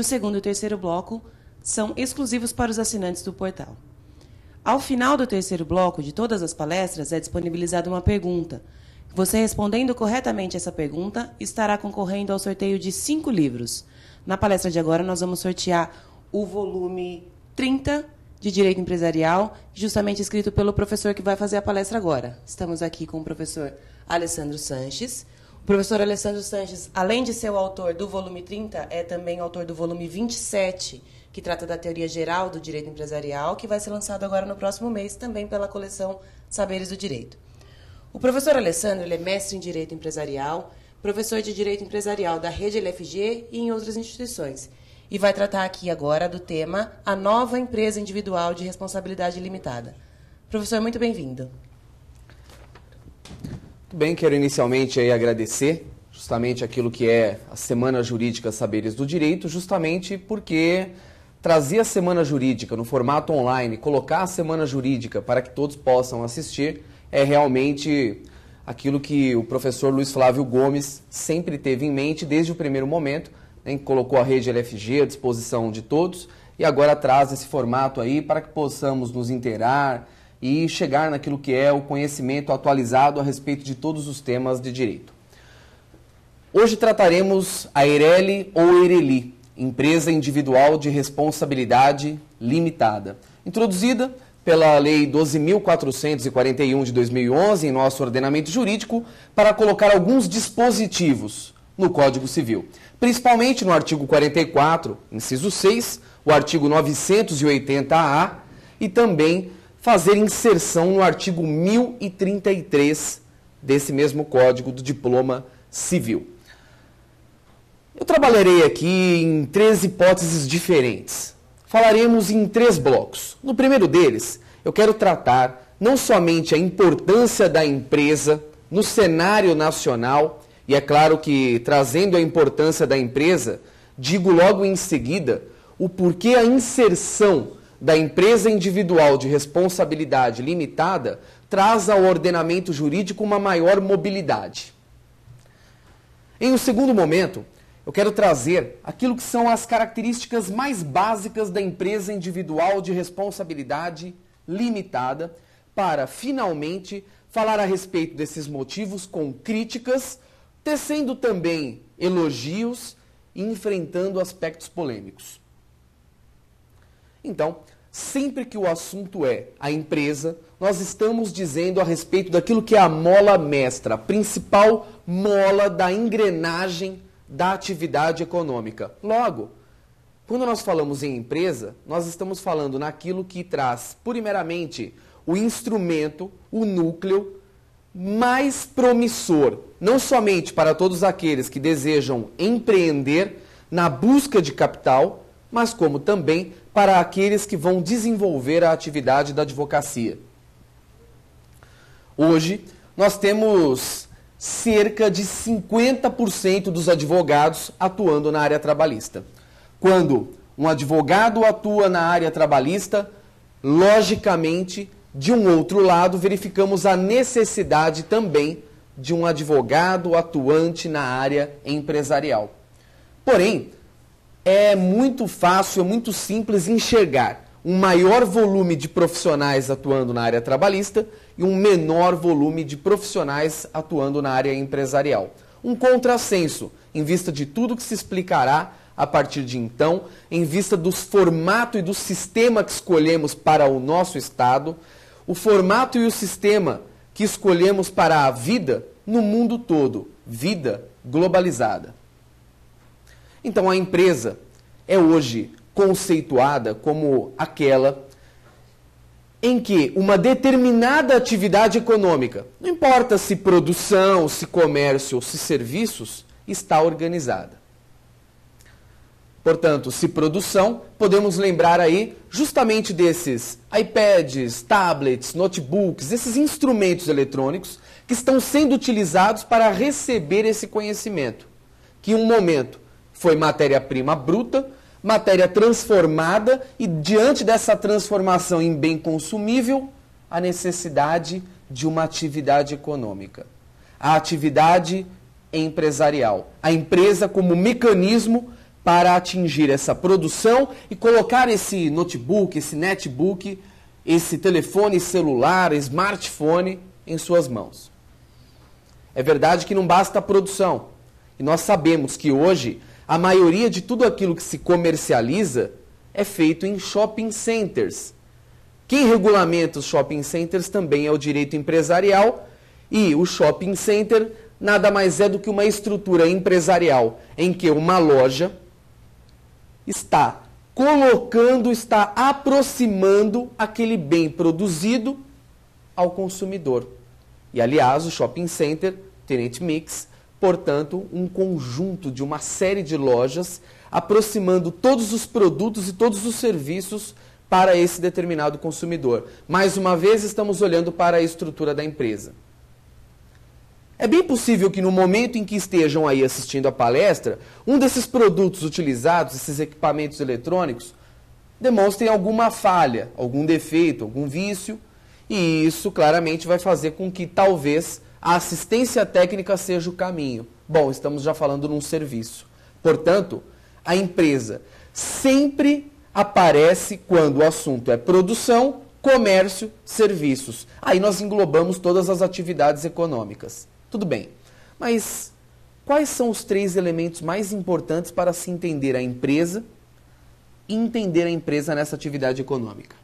e o segundo e o terceiro bloco são exclusivos para os assinantes do portal. Ao final do terceiro bloco de todas as palestras, é disponibilizada uma pergunta. Você, respondendo corretamente essa pergunta, estará concorrendo ao sorteio de 5 livros. Na palestra de agora, nós vamos sortear o volume 30 de Direito Empresarial, justamente escrito pelo professor que vai fazer a palestra agora. Estamos aqui com o professor Alessandro Sanchez. O professor Alessandro Sanchez, além de ser o autor do volume 30, é também autor do volume 27, que trata da teoria geral do direito empresarial, que vai ser lançado agora no próximo mês, também pela coleção Saberes do Direito. O professor Alessandro, ele é mestre em Direito Empresarial, professor de Direito Empresarial da Rede LFG e em outras instituições, e vai tratar aqui agora do tema A Nova Empresa Individual de Responsabilidade Limitada. Professor, muito bem-vindo. Muito bem, quero inicialmente aí agradecer justamente aquilo que é a Semana Jurídica Saberes do Direito, justamente porque trazer a Semana Jurídica no formato online, colocar a Semana Jurídica para que todos possam assistir, é realmente aquilo que o professor Luiz Flávio Gomes sempre teve em mente desde o primeiro momento, né, que colocou a Rede LFG à disposição de todos e agora traz esse formato aí para que possamos nos inteirar e chegar naquilo que é o conhecimento atualizado a respeito de todos os temas de direito. Hoje trataremos a Eireli ou Eireli, Empresa Individual de Responsabilidade Limitada, introduzida pela Lei 12.441 de 2011 em nosso ordenamento jurídico para colocar alguns dispositivos no Código Civil, principalmente no artigo 44, inciso 6, o artigo 980-A e também fazer inserção no artigo 1033 desse mesmo Código do Diploma Civil. Eu trabalharei aqui em 3 hipóteses diferentes. Falaremos em 3 blocos. No primeiro deles, eu quero tratar não somente a importância da empresa no cenário nacional, e é claro que trazendo a importância da empresa, digo logo em seguida o porquê a inserção da empresa individual de responsabilidade limitada traz ao ordenamento jurídico uma maior mobilidade. Em um segundo momento, eu quero trazer aquilo que são as características mais básicas da empresa individual de responsabilidade limitada para, finalmente, falar a respeito desses motivos com críticas, tecendo também elogios e enfrentando aspectos polêmicos. Então, sempre que o assunto é a empresa, nós estamos dizendo a respeito daquilo que é a mola mestra, a principal mola da engrenagem da atividade econômica. Logo, quando nós falamos em empresa, nós estamos falando naquilo que traz, primeiramente, o instrumento, o núcleo mais promissor, não somente para todos aqueles que desejam empreender na busca de capital, mas como também para aqueles que vão desenvolver a atividade da advocacia. Hoje, nós temos cerca de 50% dos advogados atuando na área trabalhista. Quando um advogado atua na área trabalhista, logicamente, de um outro lado, verificamos a necessidade também de um advogado atuante na área empresarial. Porém, é muito fácil, é muito simples enxergar um maior volume de profissionais atuando na área trabalhista e um menor volume de profissionais atuando na área empresarial. Um contrassenso, em vista de tudo que se explicará a partir de então, em vista do formato e do sistema que escolhemos para o nosso Estado, o formato e o sistema que escolhemos para a vida no mundo todo, vida globalizada. Então, a empresa é hoje conceituada como aquela em que uma determinada atividade econômica, não importa se produção, se comércio ou se serviços, está organizada. Portanto, se produção, podemos lembrar aí justamente desses iPads, tablets, notebooks, esses instrumentos eletrônicos que estão sendo utilizados para receber esse conhecimento, que em um momento foi matéria-prima bruta, matéria transformada e, diante dessa transformação em bem consumível, a necessidade de uma atividade econômica. A atividade empresarial. A empresa como mecanismo para atingir essa produção e colocar esse notebook, esse netbook, esse telefone celular, smartphone em suas mãos. É verdade que não basta a produção. E nós sabemos que hoje a maioria de tudo aquilo que se comercializa é feito em shopping centers. Quem regulamenta os shopping centers também é o direito empresarial, e o shopping center nada mais é do que uma estrutura empresarial em que uma loja está colocando, está aproximando aquele bem produzido ao consumidor. E, aliás, o shopping center, Tenente Mix, portanto, um conjunto de uma série de lojas aproximando todos os produtos e todos os serviços para esse determinado consumidor. Mais uma vez, estamos olhando para a estrutura da empresa. É bem possível que no momento em que estejam aí assistindo a palestra, um desses produtos utilizados, esses equipamentos eletrônicos, demonstrem alguma falha, algum defeito, algum vício, e isso claramente vai fazer com que talvez a assistência técnica seja o caminho. Bom, estamos já falando num serviço. Portanto, a empresa sempre aparece quando o assunto é produção, comércio, serviços. Aí nós englobamos todas as atividades econômicas. Tudo bem, mas quais são os três elementos mais importantes para se entender a empresa e entender a empresa nessa atividade econômica?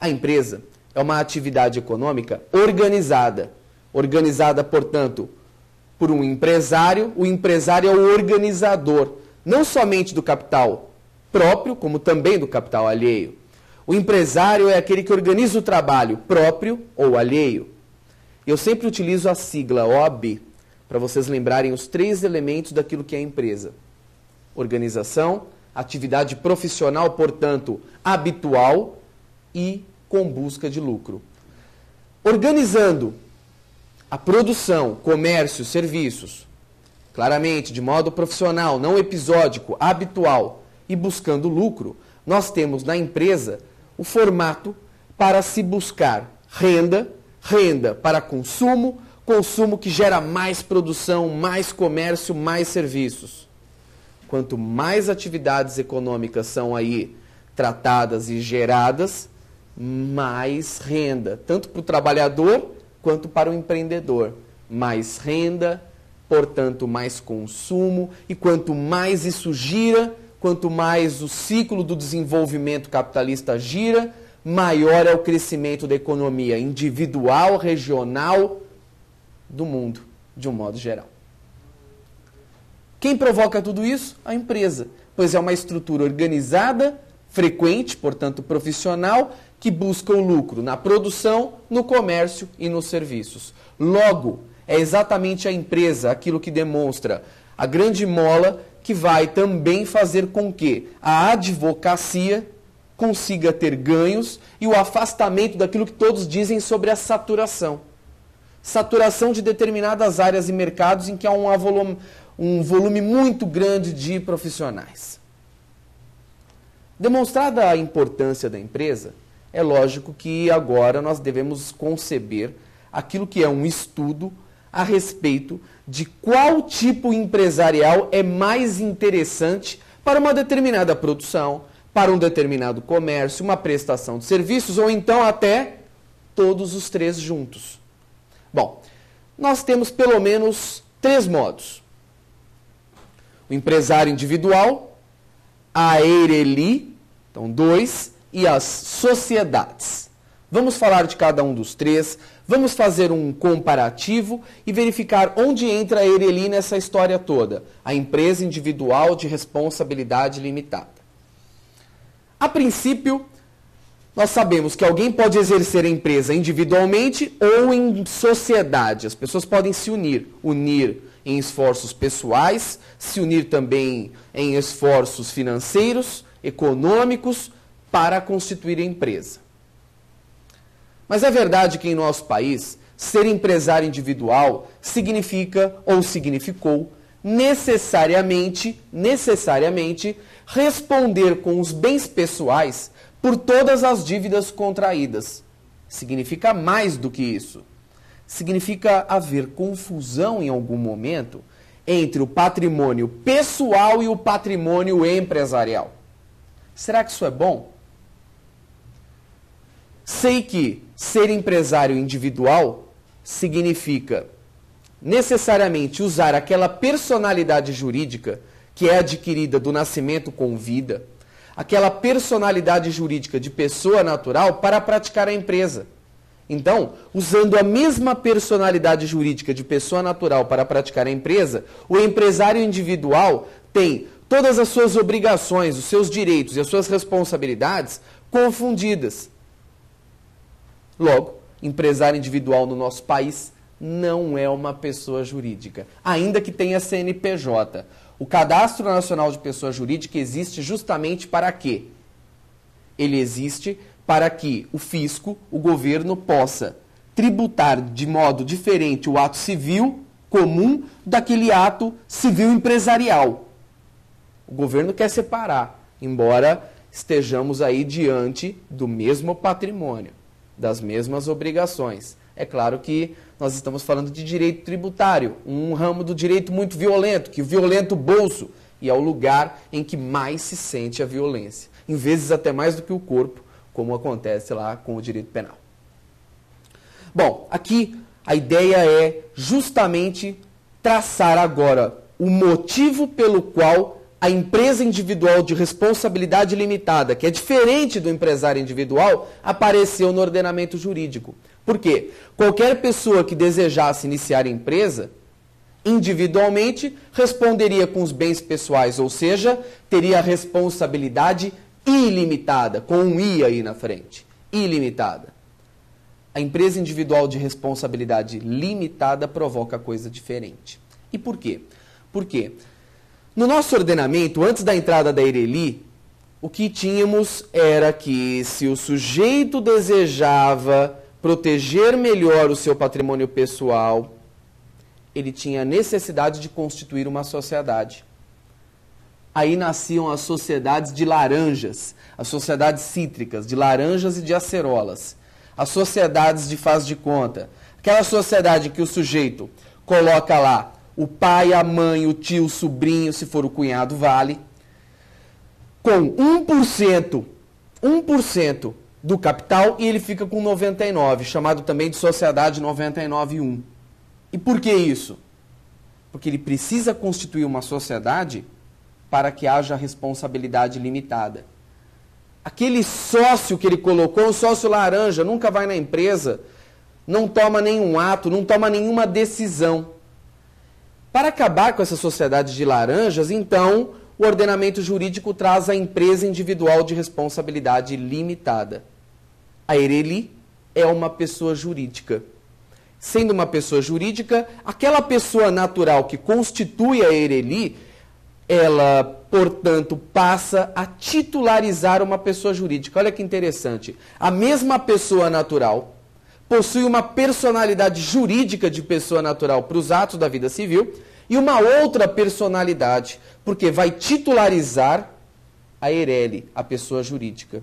A empresa é uma atividade econômica organizada. Organizada, portanto, por um empresário. O empresário é o organizador, não somente do capital próprio, como também do capital alheio. O empresário é aquele que organiza o trabalho próprio ou alheio. Eu sempre utilizo a sigla OAB para vocês lembrarem os três elementos daquilo que é a empresa. Organização, atividade profissional, portanto, habitual e com busca de lucro. Organizando a produção, comércio, serviços, claramente, de modo profissional, não episódico, habitual e buscando lucro, nós temos na empresa o formato para se buscar renda, renda para consumo, consumo que gera mais produção, mais comércio, mais serviços. Quanto mais atividades econômicas são aí tratadas e geradas, mais renda, tanto para o trabalhador quanto para o empreendedor. Mais renda, portanto, mais consumo, e quanto mais isso gira, quanto mais o ciclo do desenvolvimento capitalista gira, maior é o crescimento da economia individual, regional, do mundo, de um modo geral. Quem provoca tudo isso? A empresa, pois é uma estrutura organizada, frequente, portanto profissional, que busca o lucro na produção, no comércio e nos serviços. Logo, é exatamente a empresa aquilo que demonstra a grande mola que vai também fazer com que a advocacia consiga ter ganhos e o afastamento daquilo que todos dizem sobre a saturação. Saturação de determinadas áreas e mercados em que há um volume muito grande de profissionais. Demonstrada a importância da empresa, é lógico que agora nós devemos conceber aquilo que é um estudo a respeito de qual tipo empresarial é mais interessante para uma determinada produção, para um determinado comércio, uma prestação de serviços, ou então até todos os três juntos. Bom, nós temos pelo menos três modos. O empresário individual, a Eireli, então dois, e as sociedades. Vamos falar de cada um dos três, vamos fazer um comparativo e verificar onde entra a Eireli nessa história toda, a empresa individual de responsabilidade limitada. A princípio, nós sabemos que alguém pode exercer a empresa individualmente ou em sociedade. As pessoas podem se unir em esforços pessoais, se unir também em esforços financeiros, econômicos, para constituir a empresa. Mas é verdade que em nosso país, ser empresário individual significa ou significou necessariamente responder com os bens pessoais por todas as dívidas contraídas. Significa mais do que isso. Significa haver confusão em algum momento entre o patrimônio pessoal e o patrimônio empresarial. Será que isso é bom? Sei que ser empresário individual significa necessariamente usar aquela personalidade jurídica que é adquirida do nascimento com vida, aquela personalidade jurídica de pessoa natural para praticar a empresa. Então, usando a mesma personalidade jurídica de pessoa natural para praticar a empresa, o empresário individual tem todas as suas obrigações, os seus direitos e as suas responsabilidades confundidas. Logo, empresário individual no nosso país não é uma pessoa jurídica, ainda que tenha CNPJ. O Cadastro Nacional de Pessoas Jurídicas existe justamente para quê? Ele existe para que o fisco, o governo, possa tributar de modo diferente o ato civil comum daquele ato civil empresarial. O governo quer separar, embora estejamos aí diante do mesmo patrimônio, das mesmas obrigações. É claro que nós estamos falando de direito tributário, um ramo do direito muito violento, que violenta o bolso, e é o lugar em que mais se sente a violência, em vezes até mais do que o corpo, como acontece lá com o direito penal. Bom, aqui a ideia é justamente traçar agora o motivo pelo qual a empresa individual de responsabilidade limitada, que é diferente do empresário individual, apareceu no ordenamento jurídico. Por quê? Qualquer pessoa que desejasse iniciar a empresa, individualmente, responderia com os bens pessoais, ou seja, teria a responsabilidade ilimitada, com um I aí na frente, ilimitada. A empresa individual de responsabilidade limitada provoca coisa diferente. E por quê? Porque no nosso ordenamento, antes da entrada da Eireli, o que tínhamos era que se o sujeito desejava proteger melhor o seu patrimônio pessoal, ele tinha necessidade de constituir uma sociedade. Aí nasciam as sociedades de laranjas, as sociedades cítricas, de laranjas e de acerolas, as sociedades de faz de conta, aquela sociedade que o sujeito coloca lá o pai, a mãe, o tio, o sobrinho, se for o cunhado, vale, com 1% do capital e ele fica com 99%, chamado também de sociedade 99/1. E por que isso? Porque ele precisa constituir uma sociedade para que haja responsabilidade limitada. Aquele sócio que ele colocou, o sócio laranja, nunca vai na empresa, não toma nenhum ato, não toma nenhuma decisão. Para acabar com essa sociedade de laranjas, então, o ordenamento jurídico traz a empresa individual de responsabilidade limitada. A Eireli é uma pessoa jurídica. Sendo uma pessoa jurídica, aquela pessoa natural que constitui a Eireli, ela, portanto, passa a titularizar uma pessoa jurídica. Olha que interessante. A mesma pessoa natural possui uma personalidade jurídica de pessoa natural para os atos da vida civil e uma outra personalidade, porque vai titularizar a Eireli, a pessoa jurídica.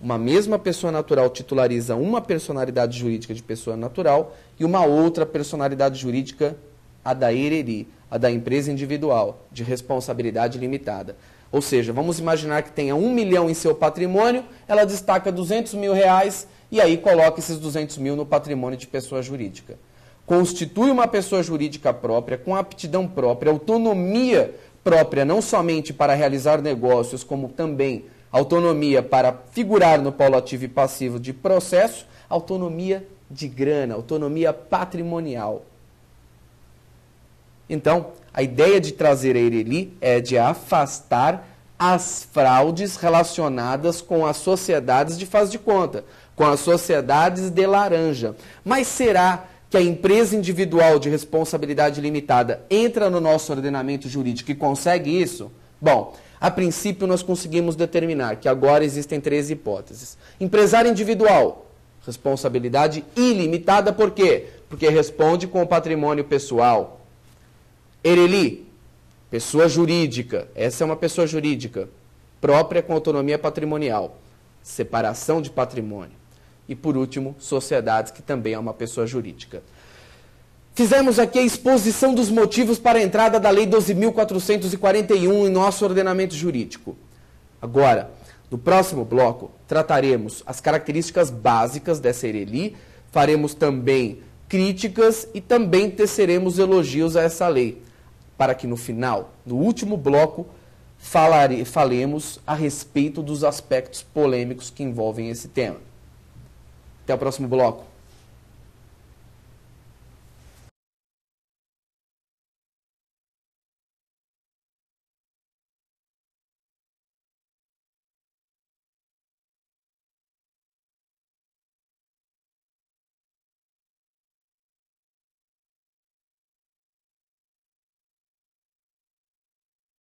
Uma mesma pessoa natural titulariza uma personalidade jurídica de pessoa natural e uma outra personalidade jurídica, a da Eireli, a da empresa individual, de responsabilidade limitada. Ou seja, vamos imaginar que tenha 1 milhão em seu patrimônio, ela destaca 200 mil reais e aí coloca esses 200 mil no patrimônio de pessoa jurídica. Constitui uma pessoa jurídica própria, com aptidão própria, autonomia própria, não somente para realizar negócios, como também autonomia para figurar no polo ativo e passivo de processo, autonomia de grana, autonomia patrimonial. Então, a ideia de trazer a Eireli é de afastar as fraudes relacionadas com as sociedades de faz de conta, com as sociedades de laranja. Mas será que a empresa individual de responsabilidade limitada entra no nosso ordenamento jurídico e consegue isso? Bom, a princípio nós conseguimos determinar que agora existem 3 hipóteses. Empresário individual, responsabilidade ilimitada, por quê? Porque responde com o patrimônio pessoal. Eireli, pessoa jurídica, essa é uma pessoa jurídica, própria com autonomia patrimonial, separação de patrimônio. E por último, sociedades, que também é uma pessoa jurídica. Fizemos aqui a exposição dos motivos para a entrada da Lei 12.441 em nosso ordenamento jurídico. Agora, no próximo bloco, trataremos as características básicas dessa Eireli, faremos também críticas e também teceremos elogios a essa lei, para que no final, no último bloco, falemos a respeito dos aspectos polêmicos que envolvem esse tema. Até o próximo bloco.